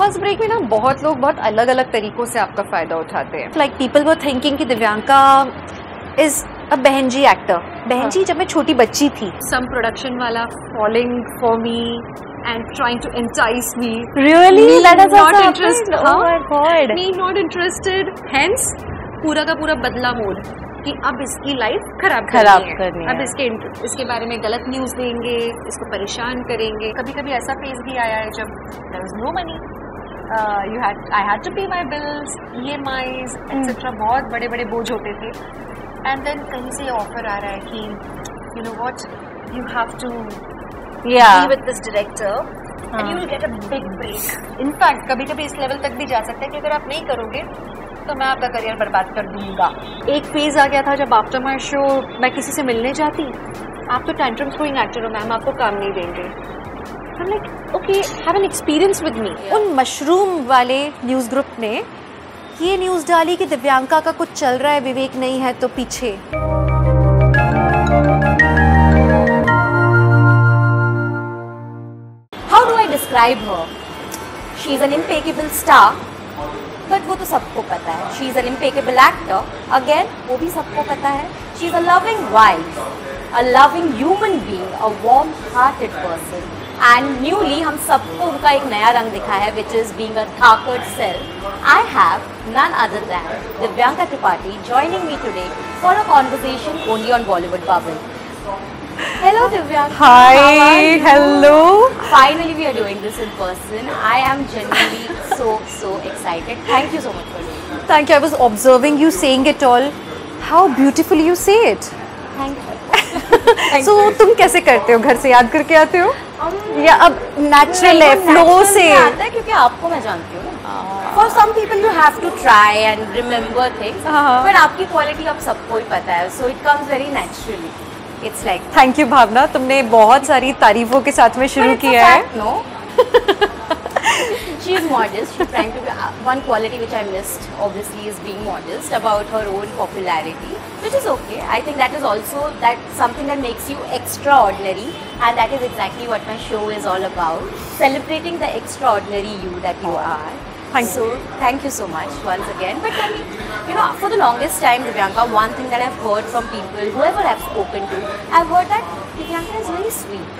First break में ना बहुत लोग बहुत अलग अलग तरीकों से आपका फायदा उठाते हैं। लाइक पीपल वर थिंकिंग कि दिव्यांका इज अ बहनजी एक्टर। बहनजी जब मैं छोटी बच्ची थी, सम प्रोडक्शन वाला following for me and trying to entice me. Really? Me that not interested. Oh my God. Me not interested. Hence, पूरा का पूरा बदला मोड कि अब इसकी लाइफ खराब करनी है। अब इसके बारे में गलत न्यूज़ देंगे, इसको परेशान करेंगे। कभी कभी ऐसा फेज भी आया है जब there was no money, I had to pay my bills, EMIs, etc. बहुत बड़े बड़े बोझ होते थे। And then कहीं से ऑफर आ रहा है कि you know what, you have to be with this director and you will get a big break. In fact, कभी कभी इस लेवल तक भी जा सकते हैं कि अगर आप नहीं करोगे तो मैं आपका करियर बर्बाद कर दूंगा। एक फेज आ गया था जब आफ्टर माई शो मैं किसी से मिलने जाती, आप तो टैंट्रम थ्रोइंग एक्टर हो मैम, आपको काम नहीं देंगे। I'm like, okay, have an experience with me. उन मशरूम वाले न्यूज़ ग्रुप ने ये न्यूज़ डाली कि दिव्यांका का कुछ चल रहा है, विवेक नहीं है तो पीछे। Describe her. She is an impeccable star, but वो तो सबको पता है. She is an impeccable actor, again वो भी सबको पता है. She is a loving wife, a loving human being, a warm-hearted person. And newly हम सबको उनका एक नया रंग दिखा है, which is being a darker self. I have none other than Divyanka Tripathi joining me today for a conversation only on Bollywood Bubble. Hello Divyanka. Hi. Hello. Finally we are doing this in person. I am genuinely so excited. Thank you so much for doing this. Thank you. I was observing you saying it all. How beautifully you say it. Thank you. So तुम कैसे करते हो? घर से याद करके आते हो? या अब natural है flow से? आता है क्योंकि आपको मैं जानती हूँ. For some people you have to try and remember things. But आपकी quality अब सबको ही पता है. So it comes very naturally. It's like thank you भावना, तुमने बहुत सारी तारीफों के साथ में शुरू किया है. She is modest. She's trying to be one quality which I missed obviously is being modest about her own popularity, which is okay. I think that is also something that makes you extraordinary, and that is exactly what my show is all about, celebrating the extraordinary you that you are. Thank you so much once again. But I mean, you know, for the longest time, Divyanka, one thing that I've heard from people, whoever I've spoken to, I've heard that Divyanka is very sweet.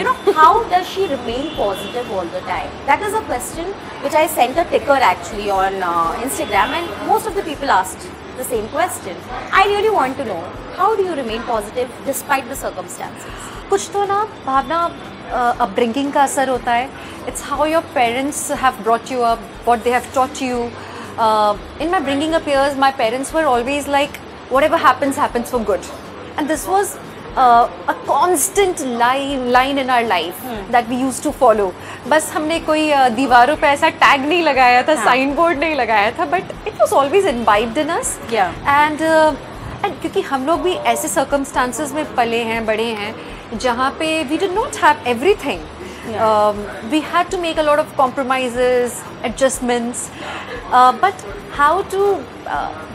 You know, how does she remain positive all the time? That is a question which I sent a ticker actually on Instagram, and most of the people asked the same question. I really want to know, how do you remain positive despite the circumstances? कुछ तो ना भावना upbringing का असर होता है. It's how your parents have brought you up, what they have taught you. In my bringing up years, my parents were always like, whatever happens, happens for good. And this was a constant line in our life that we used to follow. बस हमने कोई दीवारों पे ऐसा tag नहीं लगाया था, sign board नहीं लगाया था, but it was always imbibed in us. And क्योंकि हम लोग भी ऐसे circumstances में पले हैं, बड़े हैं, जहाँ पे we did not have everything. We had to make a lot of compromises, adjustments, but how to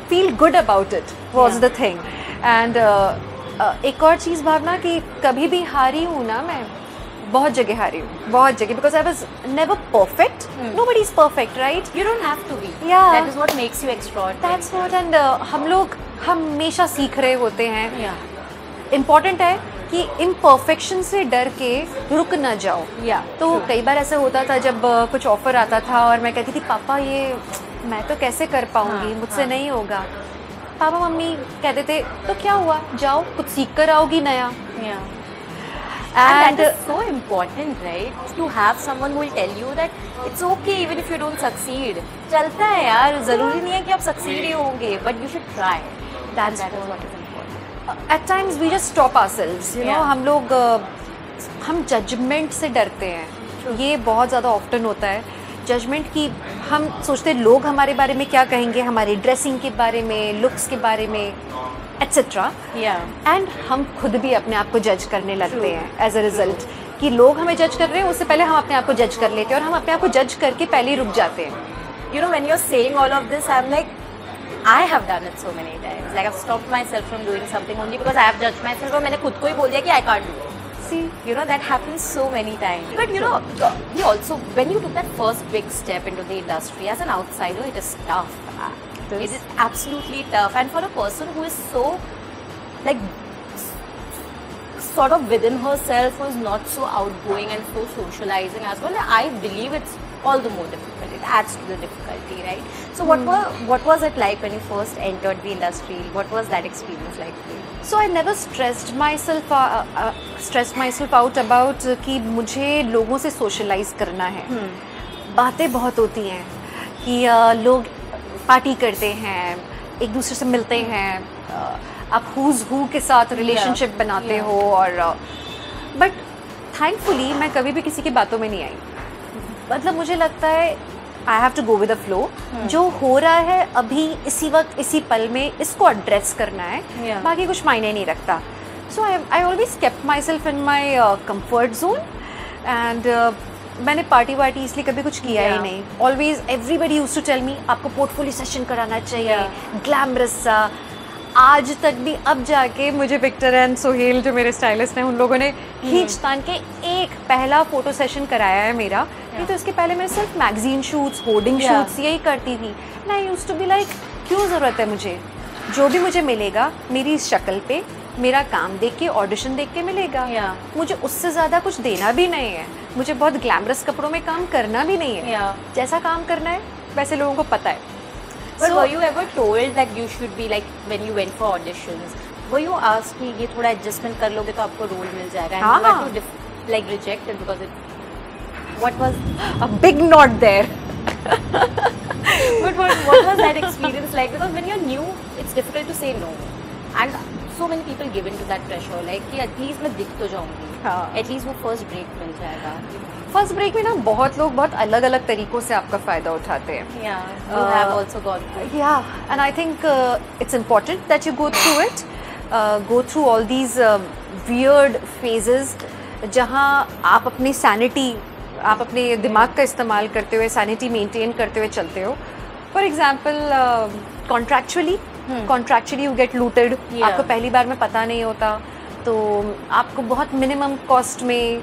feel good about it was the thing. And एक और चीज़ भावना कि कभी भी हारी हूँ ना मैं, बहुत जगह हारी हूँ, बहुत जगह, because I was never perfect. Nobody is perfect, right? You don't have to be. Yeah. That is what makes you extraordinary. That's what. And हम लोग हमेशा सीख रहे होते हैं. Important है कि imperfection से डर के रुक ना जाओ. तो कई बार ऐसे होता था जब कुछ ऑफर आता था और मैं कहती थी पापा ये मैं तो कैसे कर पाऊँगी, मुझसे नहीं होगा. पापा मम्मी कहते थे तो क्या हुआ, जाओ कुछ सीख कर आओगी नया. And that is so important, right? To have someone who will tell you that it's okay even if you don't succeed. चलता है यार, ज़रूरी नहीं है कि आप succeed ही होंगे, but you should try. That's what is important. At times we just stop ourselves, you know. हम लोग हम judgment से डरते हैं. ये बहुत ज़्यादा often होता है. जजमेंट की हम सोचते हैं लोग हमारे बारे में क्या कहेंगे, हमारे ड्रेसिंग के बारे में, लुक्स के बारे में, एट्सेट्रा. एंड हम खुद भी अपने आप को जज करने लगते हैं एज अ रिजल्ट कि लोग हमें जज कर रहे हैं, उससे पहले हम अपने आप को जज कर लेते हैं और हम अपने आप को जज करके पहले ही रुक जाते हैं. You know when you are saying all of this, I am like I have done it so many times. Like I've stopped myself from doing something only because I have judged myself. और मैंने खुद को ही बोल दिया कि I can't do it. see, you know, that happens so many times. But you know, you also, when you took that first big step into the industry, as an outsider, it is tough. It is absolutely tough. And for a person who is so, like, sort of within herself, who is not so outgoing and so socializing as well, I believe it's all the more difficult. It adds to the difficulty, right? So what was it like when you first entered the industry? What was that experience like for you? So I never stressed myself out about कि मुझे लोगों से socialize करना है. बातें बहुत होती हैं कि लोग पार्टी करते हैं, एक दूसरे से मिलते हैं, आप who's who के साथ relationship बनाते हो और but thankfully मैं कभी भी किसी की बातों में नहीं आई. मतलब मुझे लगता है I have to go with the flow. जो हो रहा है अभी इसी वक्त इसी पल में इसको एड्रेस करना है, बाकी कुछ मायने नहीं रखता. So I always kept myself in my comfort zone and मैंने पार्टी इसलिए कभी कुछ किया ही नहीं. Always everybody used to tell me आपको पोर्टफोलियो सेशन कराना चाहिए, ग्लैमरस सा. आज तक भी अब जाके मुझे पिक्टर एंड सोहेल जो मेरे स्टाइलिस्ट हैं उन लोगों ने खींच तान के एक पहला फोटो सेशन कराया है मेरा. नहीं तो इसके पहले मैं सिर्फ मैगजीन शूट्स, होर्डिंग शूट्स यही करती थी. And I used to be like क्यों ज़रूरत है मुझे, जो भी मुझे मिलेगा मेरी इस शक्ल पे मेरा काम देख के ऑडिशन देख के मिलेगा. मुझे उससे ज़्यादा कुछ देना भी नहीं है, मुझे बहुत ग्लैमरस कपड़ों में काम करना भी नहीं है. जैसा काम करना है वैसे लोगों को पता है. But were you ever told that you should be like, when you went for auditions, were you asked कि ये थोड़ा adjustment कर लोगे तो आपको role मिल जाएगा? And you had to like reject it because it, what was a big knot there. But what was that experience like? Because when you're new, it's difficult to say no. And so many people give in to that pressure, like कि at least मैं दिख तो जाऊँगी. At least वो first break मिल जाएगा. First break में ना बहुत लोग बहुत अलग अलग तरीकों से आपका फ़ायदा उठाते हैं. या and I think it's important that you go through all these weird phases जहाँ आप अपनी सैनिटी, आप अपने दिमाग का इस्तेमाल करते हुए सैनिटी मेंटेन करते हुए चलते हो. For example contractually you get looted. आपको पहली बार में पता नहीं होता तो आपको बहुत मिनिमम कॉस्ट में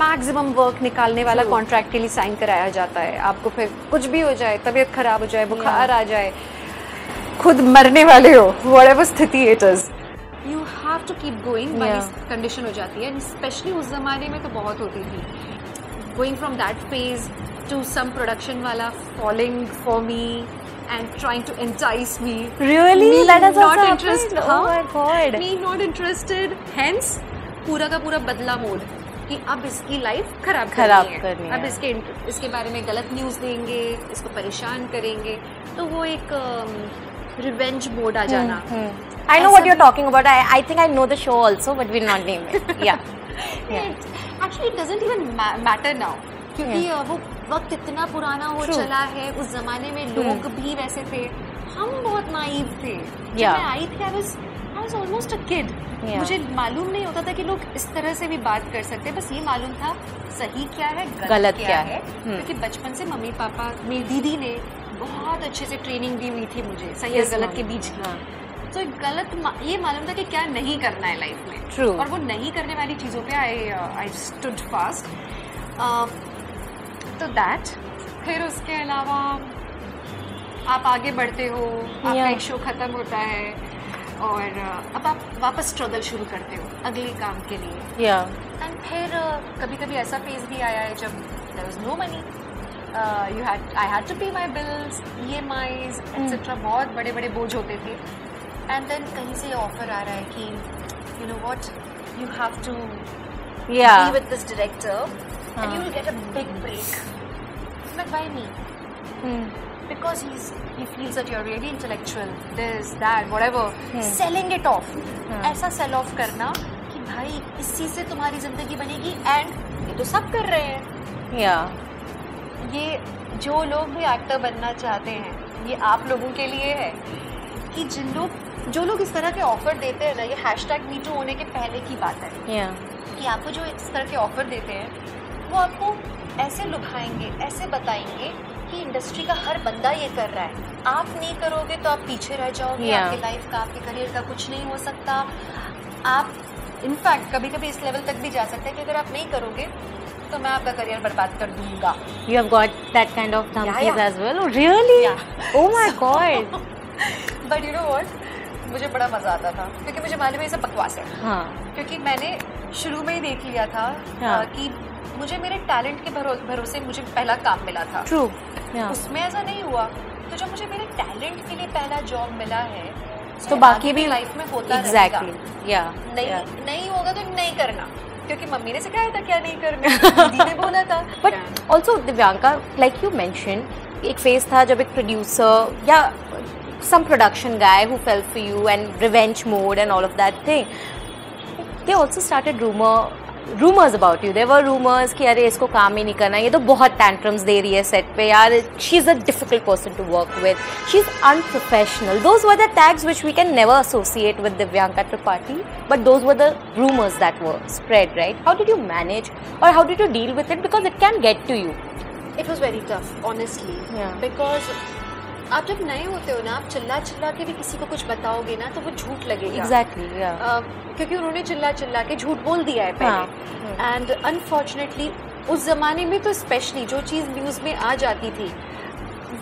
मैक्सिमम वर्क निकालने वाला कॉन्ट्रैक्ट के लिए साइन कराया जाता है. आपको फिर कुछ भी हो जाए, तबीयत खराब हो जाए, बुखार आ जाए, खुद मरने वाले हो, व्हाटएवर स्थिति it is, you have to keep going. Condition हो जाती है, स्पेशली उस जमाने में तो बहुत होती थी. Going from that phase to some production वाला following for me and trying to entice me. Really? Me that has not interested. Oh my God. Me not interested. Hence, पूरा का पूरा बदला मोड कि अब इसकी लाइफ खराब करनी है. अब इसके बारे में गलत न्यूज़ देंगे, इसको परेशान करेंगे, तो वो एक रिवेंज मोड आ जाना. I know what you're talking about. I think I know the show also, but we'll not name it. Yeah. Actually, it doesn't even matter now. क्योंकि वो वक्त इतना पुराना हो चला है. उस जमाने में लोग भी वैसे थे, हम बहुत नाइव थे. मैं आई थी, I was almost a kid. मुझे मालूम नहीं होता था कि लोग इस तरह से भी बात कर सकते हैं. बस ये मालूम था सही क्या है, गलत क्या है. क्योंकि बचपन से मम्मी पापा, मेरी दीदी ने बहुत अच्छे से ट्रेनिंग दी हुई थी मुझे सही और गलत के बीच. तो गलत ये मालूम था कि क्या नहीं करना है लाइफ में. ट्रू. और वो नहीं करने वाली चीज़ों पर आई स्टूड फास्ट. तो दैट फिर उसके अलावा आप आगे बढ़ते हो, आपका एक शो खत्म होता है और अब आप वापस स्ट्रगल शुरू करते हो अगले काम के लिए. एंड फिर कभी कभी ऐसा फेज भी आया है जब there was no money, I had to pay my bills, EMIs etcetera, बहुत बड़े बड़े बोझ होते थे. एंड देन कहीं से ऑफर आ रहा है कि you know what, you have to be with this director and you will get a big break. But why me? Because he feels that you're really intellectual, this, that, whatever. Selling it off. ऐसा sell off करना कि भाई इसी से तुम्हारी जिंदगी बनेगी and ये तो सब कर रहे हैं. ये जो लोग भी एक्टर बनना चाहते हैं, ये आप लोगों के लिए है कि जो लोग इस तरह के ऑफर देते हैं ना, ये #MeToo होने के पहले की बात है. कि आपको जो इस तरह के ऑफर देते हैं वो आपको ऐसे लुभाएंगे, ऐसे बताएंगे कि इंडस्ट्री का हर बंदा ये कर रहा है, आप नहीं करोगे तो आप पीछे रह जाओगे. आपके लाइफ का, आपके करियर का कुछ नहीं हो सकता. आप इनफैक्ट कभी कभी इस लेवल तक भी जा सकता है कि अगर आप नहीं करोगे तो मैं आपका करियर बर्बाद कर दूंगा. You have got that kind of धमकीज as well? Really? Oh my god. But you know what, मुझे बड़ा मजा आता था क्योंकि मुझे मालूम है ये सब बकवास है. हाँ. क्योंकि मैंने शुरू में ही देख लिया था. हाँ. कि मुझे मेरे टैलेंट के भरोसे मुझे पहला काम मिला था. ट्रू. yeah. उसमें ऐसा नहीं हुआ, तो जो मुझे मेरे टैलेंट के लिए पहला जॉब मिला है तो बाकी भी लाइफ में होता रहेगा. नहीं होगा तो नहीं करना, क्योंकि मम्मी ने सिखाया था क्या नहीं करना, दीदी ने बोला था. But also Divyanka, like you mention, एक फेज था जब एक प्रोड्यूसर या some production guy who fell for you and revenge mode and all of that thing, they also started rumors about you. There were rumors कि अरे इसको काम ही नहीं करना, ये तो बहुत tantrums दे रही है set पे यार, she is a difficult person to work with, she is unprofessional. Those were the tags which we can never associate with Divyanka Tripathi, but those were the rumors that were spread, right? How did you manage or how did you deal with it, because it can get to you? It was very tough honestly. Yeah. Because आप जब नए होते हो ना, आप चिल्ला चिल्ला के भी किसी को कुछ बताओगे ना तो वो झूठ लगेगा. Exactly, yeah. क्योंकि उन्होंने चिल्ला चिल्ला के झूठ बोल दिया है पहले. एंड अनफॉर्चुनेटली उस जमाने में तो स्पेशली जो चीज़ न्यूज़ में आ जाती थी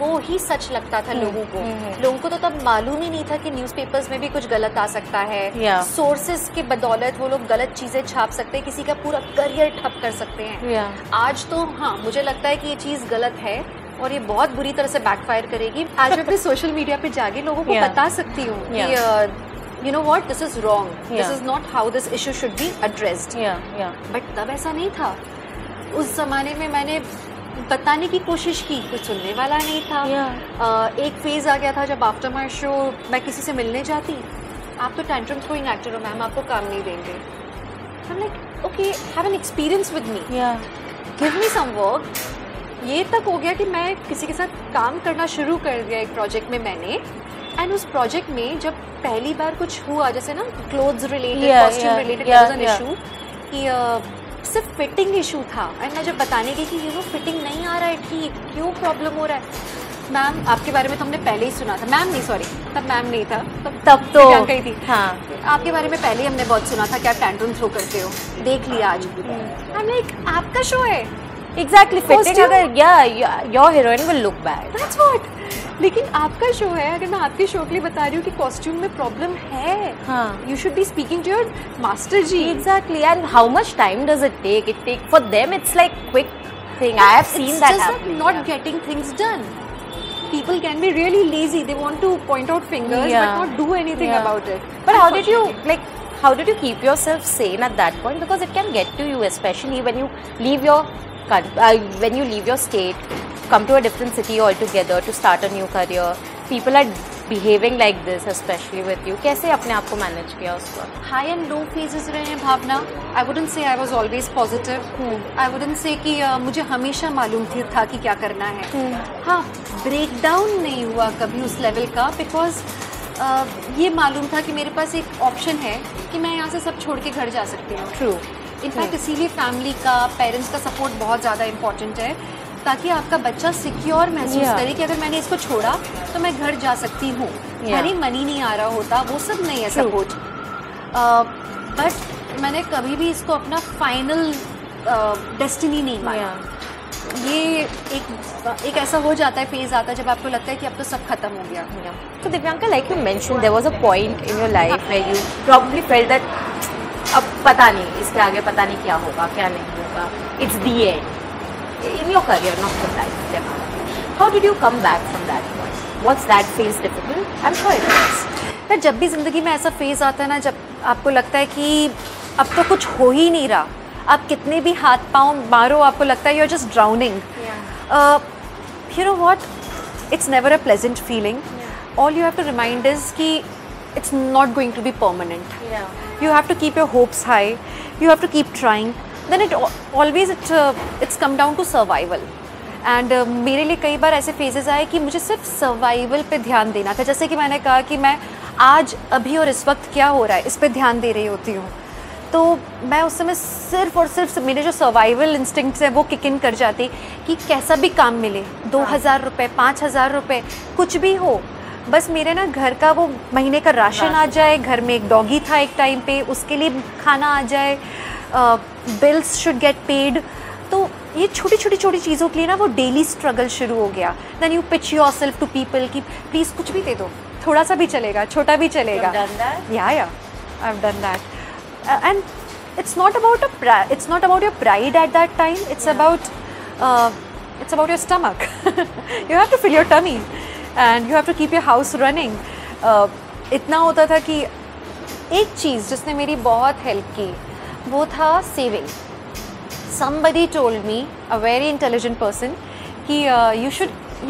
वो ही सच लगता था लोगों को. लोगों को तो तब मालूम ही नहीं था कि न्यूज़पेपर्स में भी कुछ गलत आ सकता है. सोर्सेज के बदौलत वो लोग गलत चीज़ें छाप सकते हैं, किसी का पूरा करियर ठप कर सकते हैं. आज तो हाँ मुझे लगता है कि ये चीज़ गलत है और ये बहुत बुरी तरह से बैकफायर करेगी. आज मैं अपने सोशल मीडिया पे जाके लोगों को yeah. बता सकती हूँ कि you know what, this is wrong, this is not how this issue should be addressed. But तब ऐसा नहीं था. उस जमाने में मैंने बताने की कोशिश की, कुछ सुनने वाला नहीं था. yeah. एक फेज आ गया था जब आफ्टर माई शो मैं किसी से मिलने जाती, आप तो टेंट्रम थ्रोइंग एक्टर हो मैम, आपको काम नहीं देंगे. I'm like, okay, have an experience with me. Yeah. Give me some work. ये तक हो गया कि मैं किसी के साथ काम करना शुरू कर दिया एक प्रोजेक्ट में मैंने. एंड उस प्रोजेक्ट में जब पहली बार कुछ हुआ जैसे ना clothes related, costume related issue, कि सिर्फ फिटिंग इशू था. एंड मैं जब बताने गई कि यू नो फिटिंग नहीं आ रहा है ठीक, क्यों प्रॉब्लम हो रहा है मैम, आपके बारे में तो हमने पहले ही सुना था. मैम नहीं, सॉरी, तब मैम नहीं था, तब तो कही थी. हाँ. आपके बारे में पहले ही हमने बहुत सुना था कि आप टैंट्रम थ्रो करते हो, देख लिया आज. हम लाइक आपका शो है. Exactly, fitting अगर your heroine will look bad. That's what. लेकिन आपका शो है, अगर मैं आपके शो के लिए बता रही हूँ कि कॉस्ट्यूम में प्रॉब्लम है, you should be speaking to your master ji. Exactly. And how much time does it take? It take for them it's like quick thing. I have seen that happening. It's just not getting things done. People can be really lazy. They want to point out fingers but not do anything about it. But how did you like? How did you keep yourself sane at that point? Because it can get to you, especially when you leave your state, come to a different city altogether to start a new career. People are behaving like this, especially with you. कैसे अपने आप को manage किया उस वक्त? High and low phases रहे हैं भावना. I wouldn't say I was always positive. I wouldn't say कि मुझे हमेशा मालूम था कि क्या करना है. हाँ, breakdown नहीं हुआ कभी उस level का, because ये मालूम था कि मेरे पास एक option है कि मैं यहाँ से सब छोड़ के घर जा सकती हूँ. True. इनफैक्ट इसीलिए फैमिली का, पेरेंट्स का सपोर्ट बहुत ज़्यादा इम्पॉर्टेंट है, ताकि आपका बच्चा सिक्योर महसूस करे कि अगर मैंने इसको छोड़ा तो मैं घर जा सकती हूँ. यानी मनी नहीं आ रहा होता, वो सब नहीं है सपोर्ट. बट मैंने कभी भी इसको अपना फाइनल डेस्टिनी नहीं माना. ये एक ऐसा हो जाता है, फेज आता है जब आपको लगता है कि अब तो सब खत्म हो गया. तो Divyanka, like you mention, there was a point in your life where you probably felt that अब पता नहीं, इसके आगे पता नहीं क्या होगा, क्या नहीं होगा, it's the end in your career, not your life. How did you come back from that point? What's that phase difficult? I am sure it was. पर जब भी जिंदगी में ऐसा फेज आता है ना जब आपको लगता है कि अब तो कुछ हो ही नहीं रहा, आप कितने भी हाथ पाँव मारो आपको लगता है you are just drowning, you know what, it's never a pleasant feeling. All you have to remind is कि it's not going to be permanent. Yeah. You have to keep your hopes high. You have to keep trying. Then it's come down to survival. And मेरे लिए कई बार ऐसे phases आए कि मुझे सिर्फ survival पे ध्यान देना था. जैसे कि मैंने कहा कि मैं आज अभी और इस वक्त क्या हो रहा है इस पे ध्यान दे रही होती हूँ, तो मैं उस समय सिर्फ और सिर्फ मेरे जो सर्वाइवल इंस्टिंक्ट्स हैं वो किक इन कर जाते कि कैसा भी काम मिले, 2,000 रुपये, 5,000 रुपये, कुछ भी हो, बस मेरे ना घर का वो महीने का राशन आ जाए, घर में एक डॉगी था एक टाइम पे, उसके लिए खाना आ जाए, बिल्स शुड गेट पेड। तो ये छोटी छोटी चीज़ों के लिए ना वो डेली स्ट्रगल शुरू हो गया। Then you pitch your self to people कि प्लीज़ कुछ भी दे दो, थोड़ा सा भी चलेगा, छोटा भी चलेगा। या I have done that and it's not about your pride at that time, it's about your stomach. You have to fill your tummy and you have to keep your house running. इतना होता था कि एक चीज़ जिसने मेरी बहुत help की वो था saving. somebody told me, a very intelligent person, कि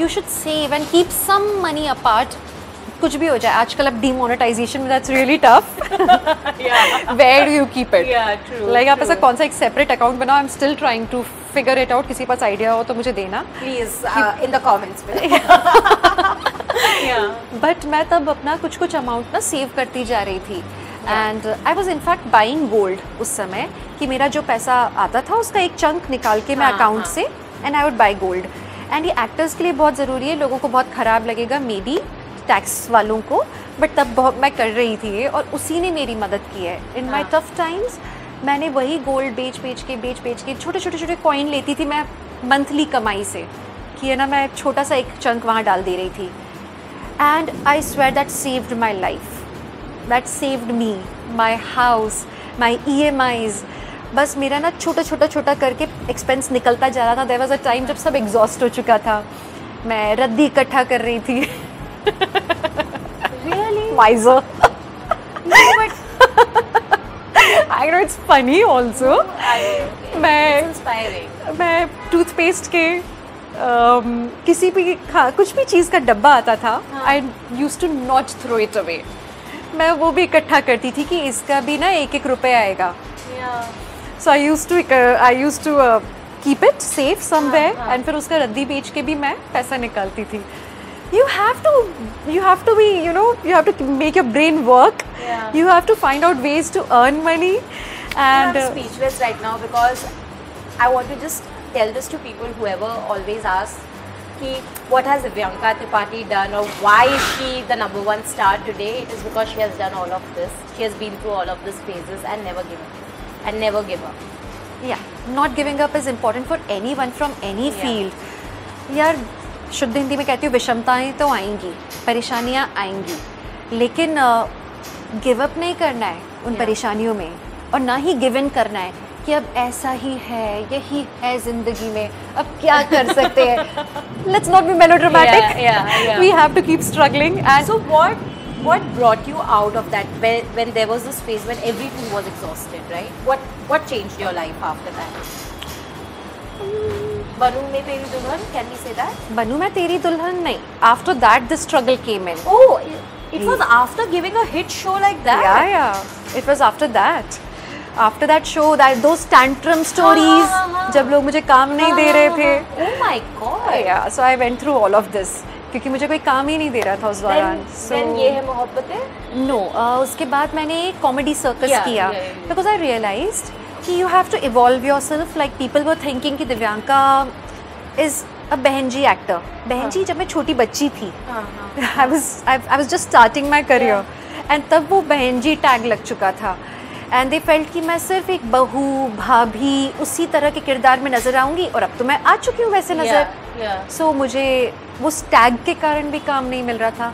you should save and keep some money apart, कुछ भी हो जाए। आजकल अब डीमोनेटाइजेशन में that's really tough. Where do you keep it? Like आप ऐसा कौन सा एक सेपरेट अकाउंट बनाओ? I am still trying to figure it out. किसी पास आइडिया हो तो मुझे देना प्लीज इन द कमेंट्स में। बट मैं तब अपना कुछ कुछ अमाउंट ना सेव करती जा रही थी and I was in fact buying gold उस समय कि मेरा जो पैसा आता था उसका एक चंक निकाल के मैं अकाउंट से and I would buy gold. And ये एक्टर्स के लिए बहुत ज़रूरी है, लोगों को बहुत ख़राब लगेगा मे बी टैक्स वालों को, बट तब बहुत मैं कर रही थी और उसी ने मेरी मदद की है। इन माई टफ टाइम्स मैंने वही गोल्ड बेच बेच के छोटे कॉइन लेती थी मैं मंथली कमाई से कि है ना, मैं छोटा सा एक चंक वहाँ डाल दे रही थी and I swear that saved my life, that saved me, my house, my EMIs। बस मेरा ना छोटा करके एक्सपेंस निकलता जा रहा था। देयर वाज अ टाइम जब सब एग्जॉस्ट हो चुका था, मैं रद्दी इकट्ठा कर रही थी। Really? Wiser. No, but I know it's funny also. It's inspiring. मैं टूथपेस्ट के किसी भी कुछ भी चीज़ का डब्बा आता था, I used to not throw it away. मैं वो भी इकट्ठा करती थी कि इसका भी ना 1-1 रुपए आएगा। Yeah. So I used to keep it safe somewhere and फिर उसका रद्दी बेच के भी मैं पैसा निकालती थी। You have to be, you know, you have to make your brain work. Yeah. You have to find out ways to earn money. And I'm speechless right now because I want to just tell this to people, whoever always asks, ki what has Divyanka Tripathi done or why is she the #1 star today? It is because she has done all of this. She has been through all of these phases and never given up. And never give up. Yeah, not giving up is important for anyone from any field. Yeah. शुद्ध हिंदी में कहती हूँ विषमताएं तो आएंगी, परेशानियाँ आएंगी, लेकिन give up नहीं करना है उन परेशानियों में और ना ही गिव इन करना है कि अब ऐसा ही है, यही है ज़िंदगी में, अब क्या कर सकते हैं। Let's not be melodramatic, we have to keep struggling. And so what brought you out of that when there was this phase when everything was exhausted, right? What changed your life after that? बनू मैं तेरी दुल्हन, can you say that? बनू मैं तेरी दुल्हन नहीं, after that the struggle came in. Oh, it was after giving a hit show like that? Yeah yeah, it was after that, after that show, that those tantrum stories जब लोग मुझे काम नहीं दे रहे थे। Oh my God. Yeah, so I went through all of this क्योंकि मुझे कोई काम ही नहीं दे रहा था उस दौरान। देन ये है मोहब्बतें? नो, उसके बाद मैंने कॉमेडी सर्कस किया बिकॉज आई रियलाइज्ड कि you have to evolve your self. Like people were thinking कि दिव्यांका इज़ अ बहनजी एक्टर। बहनजी जब मैं छोटी बच्ची थी, I was just starting my career and तब वो बहनजी टैग लग चुका था एंड दे फेल्ट कि मैं सिर्फ एक बहू, भाभी, उसी तरह के किरदार में नज़र आऊँगी और अब तो मैं आ चुकी हूँ वैसे नज़र। सो मुझे उस टैग के कारण भी काम नहीं मिल रहा था।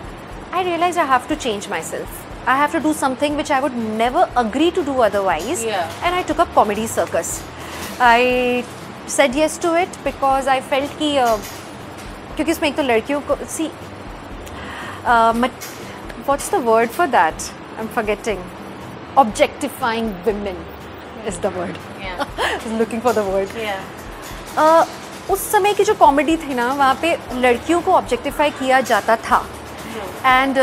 I realise I have to change my self, I have to do something which I would never agree to do otherwise. Yeah. And I took up comedy circus. I said yes to it because I felt कि क्योंकि इसमें एक तो लड़कियों को see what's the word for that? I'm forgetting. Objectifying women is the word. Yeah. I'm looking for the word. Yeah. उस समय की जो comedy थी ना वहाँ पे लड़कियों को objectify किया जाता था and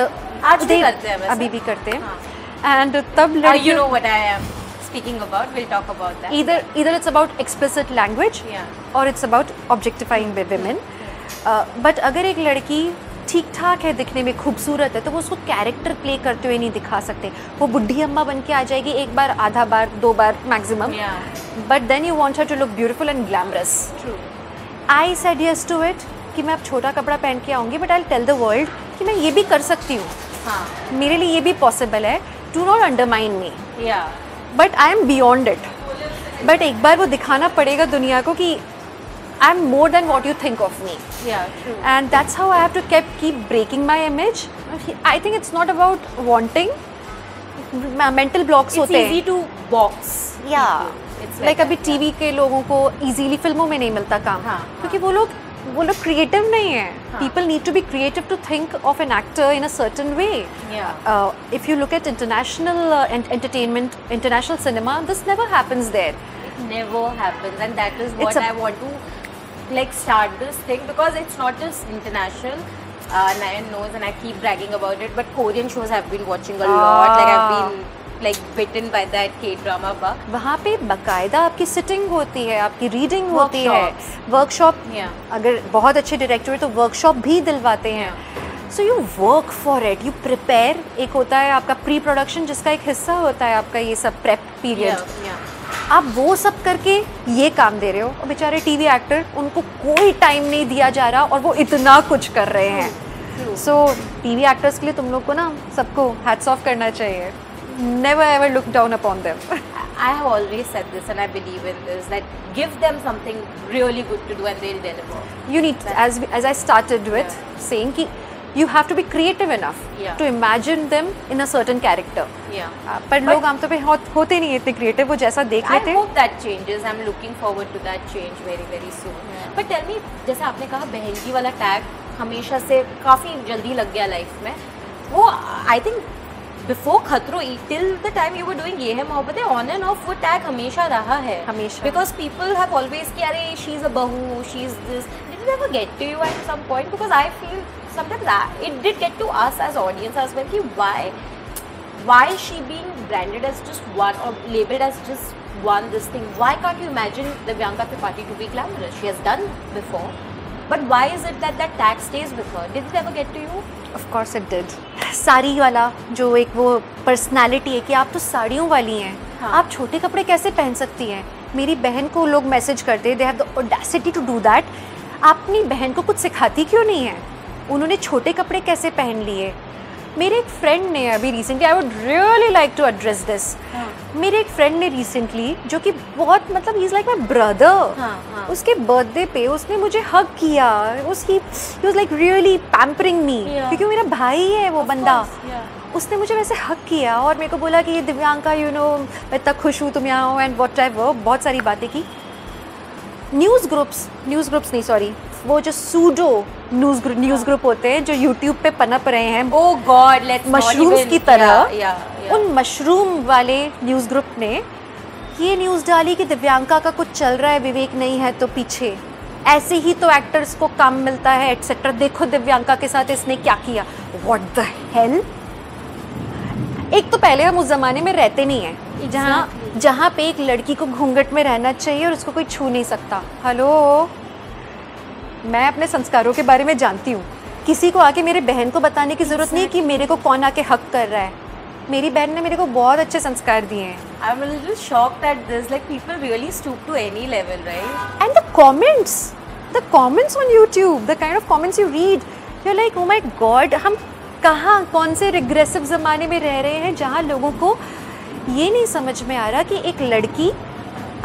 आज भी करते हैं, अभी भी करते हैं। एंड तब लड़कियों, you know what I am speaking about, we'll talk about that. Either it's about explicit language or it's about objectifying women. But अगर एक लड़की ठीक ठाक है, दिखने में खूबसूरत है, तो वो उसको कैरेक्टर प्ले करते हुए नहीं दिखा सकते। वो बुढ़ी अम्मा बन के आ जाएगी एक बार, आधा बार, 2 बार maximum, but then you want her to look beautiful and glamorous. I said yes to it कि मैं अब छोटा कपड़ा पहन के आऊँगी, but I will tell the world कि मैं ये भी कर सकती हूँ, हाँ मेरे लिए ये भी पॉसिबल है. Do not undermine me, but I am beyond it. But एक बार वो दिखाना पड़ेगा दुनिया को कि I am more than what you think of me. And that's how I have to keep breaking my image. I think it's not about wanting. Mental blocks होते हैं, इजी टू बॉक्स. या लाइक अभी TV के लोगों को easily फिल्मों में नहीं मिलता काम, क्योंकि वो लोग क्रिएटिव नहीं है. People need to be creative to think of an actor in a certain way. If you look at international entertainment, international cinema, this never happens there. It never happens and that is what I want to like start this thing, because it's not just international. Nayan knows, and I keep bragging about it. But Korean shows I've been watching a lot. Like I've been like bitten by that K-drama bug. वहाँ पे बकायदा आपकी sitting होती है, आपकी reading होती है, workshop. अगर बहुत अच्छे director है तो workshop भी दिलवाते हैं. So you work for it, you prepare. एक होता है आपका pre-production जिसका एक हिस्सा होता है आपका ये सब prep period. आप वो सब करके ये काम दे रहे हो, और बेचारे टीवी एक्टर उनको कोई टाइम नहीं दिया जा रहा और वो इतना कुछ कर रहे हैं. सो टीवी एक्टर्स के लिए तुम लोग को ना सबको हैट्स ऑफ करना चाहिए. Never ever look down upon them. I have always said this and I believe in this, that give them something really good to do and they will develop. You need, as I started with saying कि you have to be creative enough to imagine them in a certain character. पर लोग आमतौर पे होते नहीं इतने creative, वो जैसा देख लेते. I hope that changes. I'm looking forward to that change very very soon. But tell me, जैसा आपने कहा बहन की वाला tag हमेशा से काफी जल्दी लग गया life में. वो I think before खतरों till the time you were doing ये है मोहब्बतें, on and off वो tag हमेशा रहा है. हमेशा. Because people have always कि अरे she's a बहू, she's this. Did it ever get to you at some point? Because I feel sometimes it did get to us as audience as well. Ki why is she being branded as just one or labeled as just one this thing? Why can't you imagine Divyanka Tripathi to be glamorous? She has done before, but why is it that that tag stays with her? Did it ever get to you? Of course it did. Sari वाला जो एक वो personality है कि आप तो साड़ियों वाली हैं, आप छोटे कपड़े कैसे पहन सकती हैं? मेरी बहन को लोग message करते हैं, they have the audacity to do that. आपनी बहन को कुछ सिखाती क्यों नहीं है? उन्होंने छोटे कपड़े कैसे पहन लिए? मेरे एक फ्रेंड ने अभी recently, I would really like to address this. मेरे एक फ्रेंड ने रिसेंटली, जो कि बहुत मतलब ही इज़ लाइक माई ब्रदर, उसके बर्थडे पे उसने मुझे हग किया. उसकी ही was like really pampering me, क्योंकि मेरा भाई है वो बंदा. उसने मुझे वैसे हक किया और मेरे को बोला कि ये दिव्यांका, यू नो मैं इतना खुश हूँ तुम यहाँ हो एंड व्हाटएवर, बहुत सारी बातें की. न्यूज़ ग्रुप्स नहीं, सॉरी, वो जो सूडो न्यूज़ ग्रुप होते हैं जो यूट्यूब पे पनप रहे हैं, ओ गॉड, लेट्स मशरूम्स की तरह. उन मशरूम वाले न्यूज़ ग्रुप ने ये न्यूज़ डाली कि दिव्यांका का कुछ चल रहा है, विवेक नहीं है तो पीछे, ऐसे ही तो एक्टर्स को काम मिलता है, एटसेट्रा. देखो दिव्यांका के साथ इसने क्या किया. What the hell. एक तो पहले हम उस ज़माने में रहते नहीं हैं जहाँ पे एक लड़की को घूंघट में रहना चाहिए और उसको कोई छू नहीं सकता. हेलो, मैं अपने संस्कारों के बारे में जानती हूँ. किसी को आके मेरे बहन को बताने की ज़रूरत नहीं कि मेरे को कौन आके हक कर रहा है. मेरी बहन ने मेरे को बहुत अच्छे संस्कार दिए हैं. I am a little shocked at this, like people really stoop to any level, right? And the comments on YouTube, the kind of comments you read, you are like oh my God, हम कहाँ कौन से regressive ज़माने में रह रहे हैं जहाँ लोगों को ये नहीं समझ में आ रहा कि एक लड़की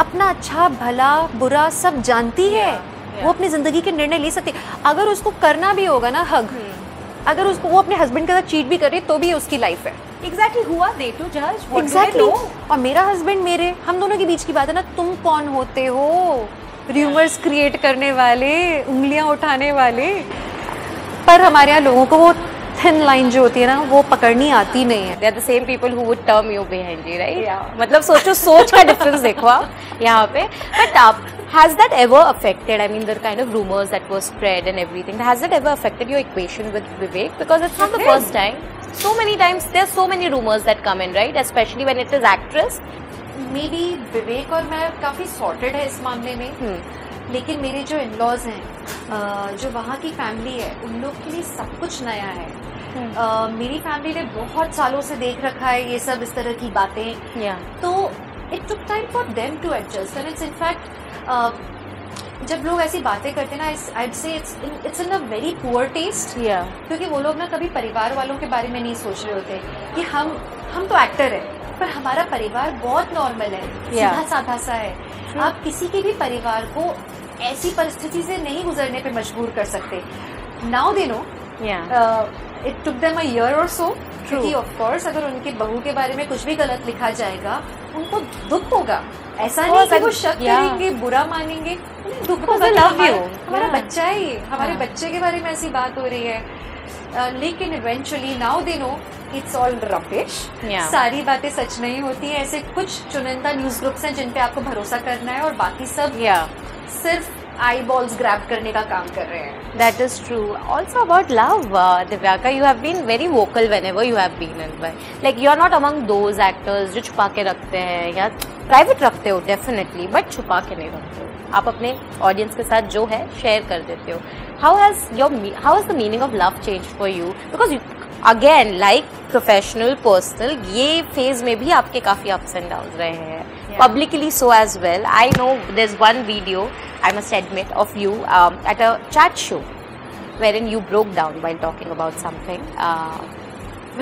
अपना अच्छा भला बुरा सब जानती है. वो अपनी ज़िंदगी के निर्णय ले सकती है. अगर उसको करना भी होगा ना हग, अगर उसको वो अपने हस्बैंड के साथ चीट भी करे तो भी उसकी लाइफ है. एग्जैक्टली, हुआ दे टू जज. एग्जैक्टली. और मेरा हस्बैंड, मेरे, हम दोनों के बीच की बात है ना. तुम कौन होते हो र्यूमर्स क्रिएट करने वाले, उंगलियाँ उठाने वाले? पर हमारे यहाँ लोगों को वो थिन लाइन जो होती है ना, वो पकड़नी आती नहीं है. They are the same people who would term you behind you, right? मतलब सोचो, सोच का डिफरेंस देखो आप यहाँ पे. But has that ever affected? I mean, the kind of rumors that were spread and everything. Has that ever affected your equation with Vivek? Because it's not the first time. So many times there are so many rumors that come in, right? Especially when it is actress. Maybe Vivek और मैं काफी sorted है इस मामले में. लेकिन मेरे जो in-laws हैं, जो वहाँ की फैमिली है, उन लोग के लिए सब कुछ नया है. मेरी फैमिली ने बहुत सालों से देख रखा है ये सब, इस तरह की बातें. तो it took time for them to adjust. And it's in fact जब लोग ऐसी बातें करते ना, I'd say it's in a very poor taste, क्योंकि वो लोग ना कभी परिवार वालों के बारे में नहीं सोच रहे होते कि हम तो एक्टर हैं पर हमारा परिवार बहुत नॉर्मल है, सीधा साधा सा है। आप किसी के भी परिवार को ऐसी परिस्थिति से नहीं गुजरने पे मजबूर कर सकते। Now they know, it took them a year or so, क्योंकि ऑफ कोर्स अगर उनके बहू के बारे में कुछ भी गलत लिखा जाएगा उनको दुख होगा। ऐसा नहीं कि वो शक करेंगे, बुरा मानेंगे, दुख होगा। हमारा बच्चा है, हमारे बच्चे के बारे में ऐसी बात हो रही है, लेकिन eventually now they know it's all rubbish. सारी बातें सच नहीं होती है। ऐसे कुछ चुनिंदा न्यूज ग्रुप्स हैं जिन पे आपको भरोसा करना है और बाकी सब सिर्फ eyeballs grab करने का काम कर रहे हैं। That is true. Also about love, Divyanka, you have been very vocal whenever you have been in Mumbai. Like you are not among those actors जो छुपा के रखते हैं या प्राइवेट रखते हो डेफिनेटली, बट छुपा के नहीं रखते हो। आप अपने ऑडियंस के साथ जो है शेयर कर देते हो। How has the meaning of love changed for you? Because again, like professional, personal, ये phase में भी आपके काफी ups and downs रहे हैं। Publicly so as well. I know there's one video, I must admit, of you at a chat show wherein you broke down while talking about something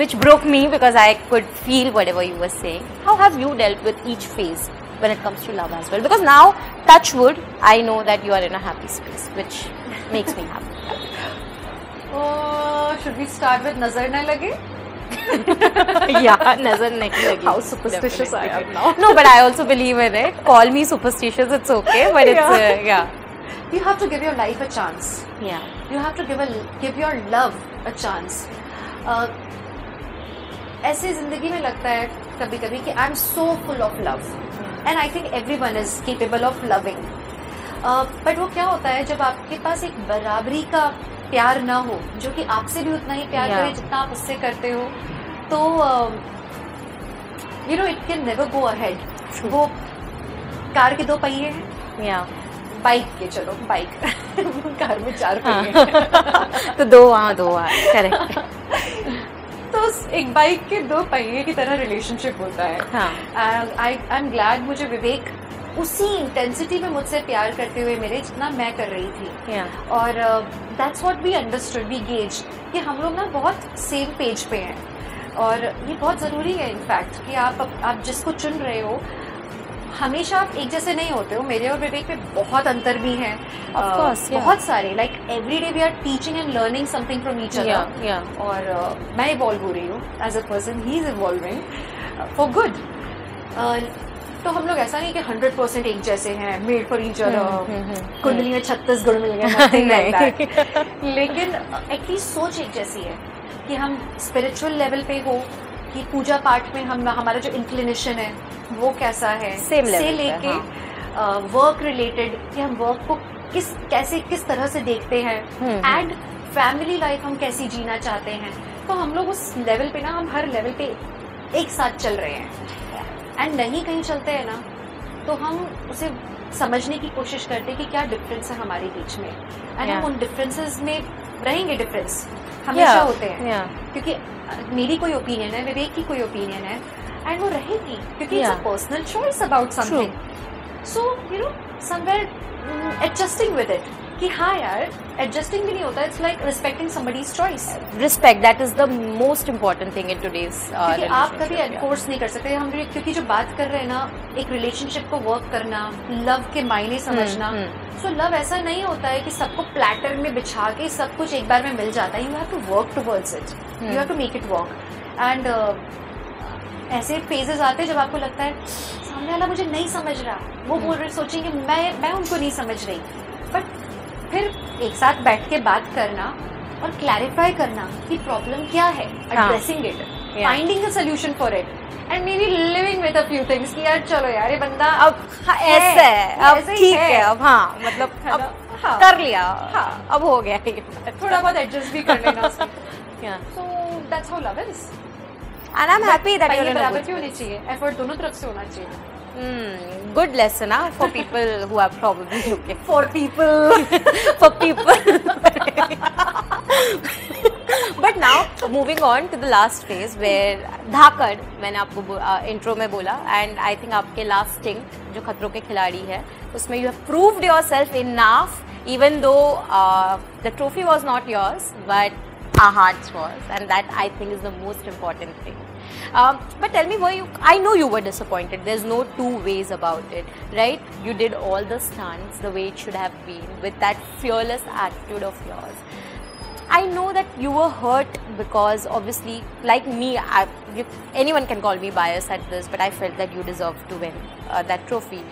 which broke me because I could feel whatever you were saying. How have you dealt with each phase when it comes to love as well? Because now, touch wood, I know that you are in a happy space which makes me happy. Oh, should we start with Nazar Na Lage? नजर नहीं लगी। How superstitious I am now. No, but I also believe in it. Call me superstitious, it's okay, but it's You have to give your life a chance. You have to give your love a chance. ऐसे जिंदगी में लगता है कभी कभी कि I'm so full of love, and I think everyone is capable of loving. But वो क्या होता है जब आपके पास एक बराबरी का प्यार ना हो जो कि आपसे भी उतना ही प्यार करे जितना आप उससे करते हो, तो you know it can never go ahead. वो कार के दो पहिए हैं या बाइक के, चलो बाइक कार में चार पहिए तो दो वहाँ करेक्ट। तो एक बाइक के दो पहिए की तरह रिलेशनशिप होता है। आई एम ग्लैड मुझे विवेक उसी इंटेंसिटी में मुझसे प्यार करते हुए मेरे जितना मैं कर रही थी। और that's what we understood, we gauge कि हम लोग ना बहुत सेम पेज पे हैं और ये बहुत ज़रूरी है इनफैक्ट कि आप जिसको चुन रहे हो हमेशा आप एक जैसे नहीं होते हो। मेरे और विवेक में बहुत अंतर भी हैं, बहुत सारे। Like every day we are teaching and learning something from each other, और मैं इवॉल्व हो रही हूँ as a person, he is evolving for good. तो हम लोग ऐसा नहीं कि 100% एक जैसे हैं, मेड फॉर ईच अदर, कुंडली में 36 गुण मिल गए, लेकिन एटलीस्ट सोच एक जैसी है कि हम स्पिरिचुअल लेवल पे हो, कि पूजा पाठ में हम हमारा जो इंक्लिनेशन है वो कैसा है, से लेके वर्क रिलेटेड कि हम वर्क को किस तरह से देखते हैं, एंड फैमिली लाइफ हम कैसी जीना चाहते हैं। तो हम लोग उस लेवल पे ना, हम हर लेवल पे एक साथ चल रहे हैं। एंड नहीं कहीं चलते हैं ना तो हम उसे समझने की कोशिश करते हैं कि क्या डिफरेंस है हमारे बीच में, एंड हम उन डिफरेंसेस में रहेंगे। डिफरेंस हमेशा होते हैं क्योंकि मेरी कोई ओपिनियन है, विवेक की कोई ओपिनियन है, एंड वो रहेगी क्योंकि it's a personal choice about something. So you know somewhere adjusting with it कि हाँ यार, एडजस्टिंग भी नहीं होता, it's like respecting somebody's choice. Respect that is the most important thing in today's. आप कभी एनफोर्स नहीं कर सकते हम, क्योंकि जो बात कर रहे हैं ना, एक रिलेशनशिप को वर्क करना, लव के मायने समझना। सो लव ऐसा नहीं होता है कि सबको प्लेटर में बिछा के सब कुछ एक बार में मिल जाता है। You have to work towards it, you have to make it work. And ऐसे फेजेस आते हैं जब आपको लगता है सामने वाला मुझे नहीं समझ रहा, वो बोल रहे सोचेंगे मैं उनको नहीं समझ रही, बट फिर एक साथ बैठ के बात करना और क्लैरिफाई करना कि प्रॉब्लम क्या है, addressing it, finding a solution for it, and maybe living with a few things कि यार चलो यार ये बंदा अब ऐसा है, अब ठीक है, अब हाँ मतलब अब कर लिया, अब हो गया, थोड़ा बहुत एडजस्ट भी कर लेना। So that's how love is, and I am happy that you बराबर भी होने चाहिए, एफर्ट दोनों तरफ से होना चाहिए। Good lesson for people who are probably looking for people but now moving on to the last phase where धाकड़ मैंने आपको intro में बोला and I think आपके last stint जो खतरों के खिलाड़ी है उसमें you have proved yourself enough even though the trophy was not yours but our hearts was and that I think is the most important thing. But tell me why you, I know you were disappointed, there's no two ways about it, right? You did all the stunts the way it should have been with that fearless attitude of yours. I know that you were hurt because obviously like me, anyone can call me biased at this but I felt that you deserved to win that trophy.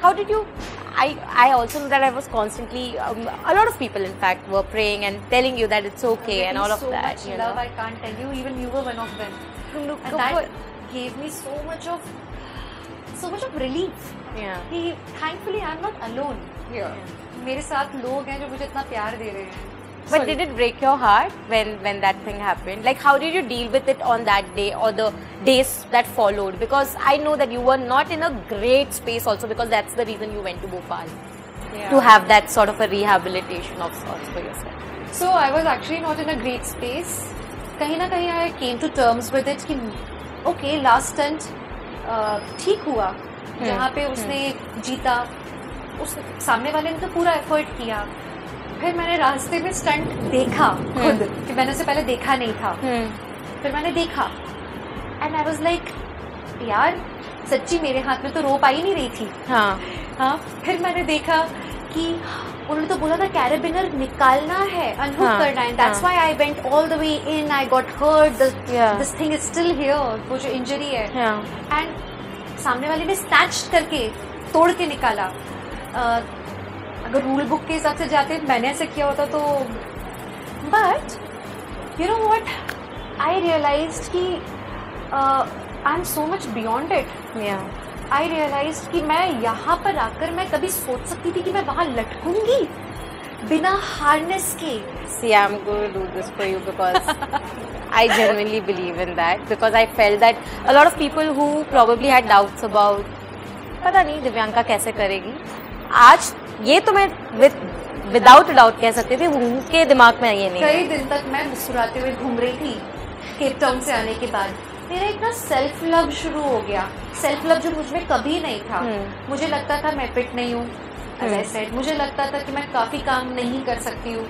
How did you, I also know that I was constantly, a lot of people in fact were praying and telling you that it's okay and all of that. So much love, I can't tell you, even you were one of them. And that gave me so much of relief. Yeah. He, thankfully, I'm not alone. Yeah. मेरे साथ लोग हैं जो मुझे इतना प्यार दे रहे हैं. But did it break your heart when that thing happened? Like how did you deal with it on that day or the days that followed? Because I know that you were not in a great space also because that's the reason you went to Bhopal. Yeah. To have that sort of a rehabilitation of sorts for yourself. So I was actually not in a great space. कहीं ना कहीं I came to terms with it कि okay last stunt ठीक हुआ जहाँ पे उसने जीता उस सामने वाले ने तो पूरा effort किया फिर मैंने रास्ते में stunt देखा खुद कि मैंने उसे पहले देखा नहीं था फिर मैंने देखा and I was like यार सच्ची मेरे हाथ में तो rope आई नहीं रही थी हाँ फिर मैंने देखा कि उन्होंने तो बोला था कैरेबिनर निकालना है अनहुक करना है that's why I went all the way in I got hurt this thing is still here वो जो इंजरी है and सामने वाले ने स्नैच करके तोड़ के निकाला अगर रूल बुक के हिसाब से जाते मैंने ऐसे किया होता तो but you know what I realized कि I'm so much beyond it I realized कि मैं यहाँ पर आकर मैं कभी सोच सकती थी कि मैं वहाँ लटकूंगी बिना हार्नेस के. See, I'm going to do this for you because I genuinely believe in that because I felt that a lot of people who probably had doubts about पता नहीं दिव्यांका कैसे करेगी आज ये तो मैं without doubt कह सकती थी उनके दिमाग में ये नहीं. कई दिन तक मैं मुस्कुराते हुए घूम रही थी केप टाउन से आने के बाद. मेरा इतना सेल्फ लव शुरू हो गया सेल्फ लव जो मुझ में कभी नहीं था. मुझे लगता था मैं फिट नहीं हूँ मुझे लगता था कि मैं काफी काम नहीं कर सकती हूँ.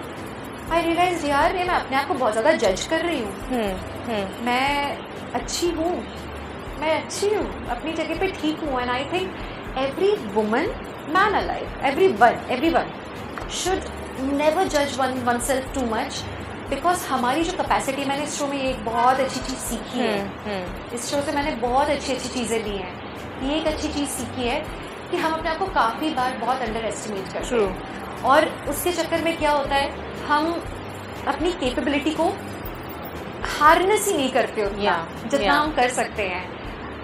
आई रियलाइज यार मैं अपने आप को बहुत ज्यादा जज कर रही हूँ. मैं अच्छी हूँ अपनी जगह पे ठीक हूँ and I think every woman man alive every one should never जज one self too much because हमारी जो कैपेसिटी मैंने इस शो में एक बहुत अच्छी चीज़ सीखी है. इस शो से मैंने बहुत अच्छी चीज़ें ली हैं. ये एक अच्छी चीज़ सीखी है कि हम अपने आप को काफ़ी बार बहुत अंडर एस्टिमेट करते हैं और उसके चक्कर में क्या होता है हम अपनी कैपेबिलिटी को हार्नेस ही नहीं करते हो जितना हम कर सकते हैं.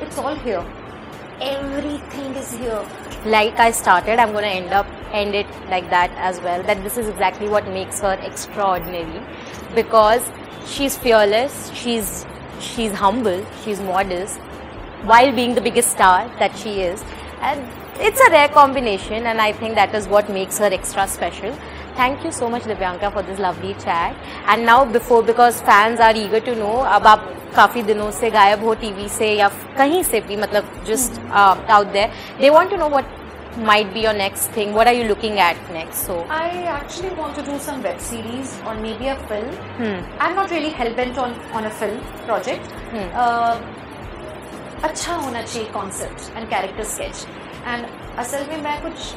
It's all here everything is here. Like I started I am gonna end it like that as well that this is exactly what makes her extraordinary because she's fearless, she's humble, she's modest while being the biggest star that she is and it's a rare combination and I think that is what makes her extra special. Thank you so much Divyanka for this lovely chat and now before because fans are eager to know अब आप काफी दिनों से गायब हो TV से या कहीं से भी मतलब just out there they want to know what might be your next thing. What are you looking at next? So I actually want to do some web series or maybe a film. I'm not really hell-bent on a film project. अच्छा होना चाहिए concept and character sketch. And असल में मैं कुछ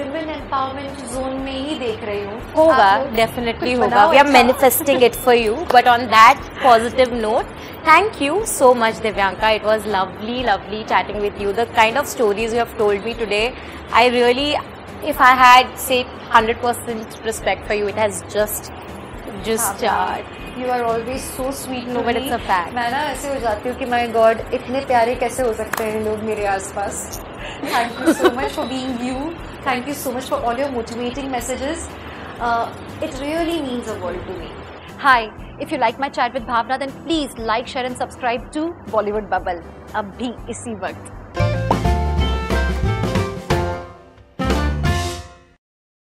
women empowerment zone में ही देख रही हूँ. होगा, definitely होगा. We are manifesting it for you. But on that positive note. Thank you so much Divyanka, it was lovely chatting with you. The kind of stories you have told me today, I really, if I had say 100% respect for you, it has just You are always so sweet. No, but it's a fact. मैं ना ऐसे हो जाती हूँ कि my God, इतने प्यारे कैसे हो सकते हैं लोग मेरे आसपास. Thank you so much for being you. Thank you so much for all your motivating messages. It really means the world to me. Hi, if you like my chat with Bhavna, then please like, share and subscribe to Bollywood Bubble. Ab bhi isi waqt.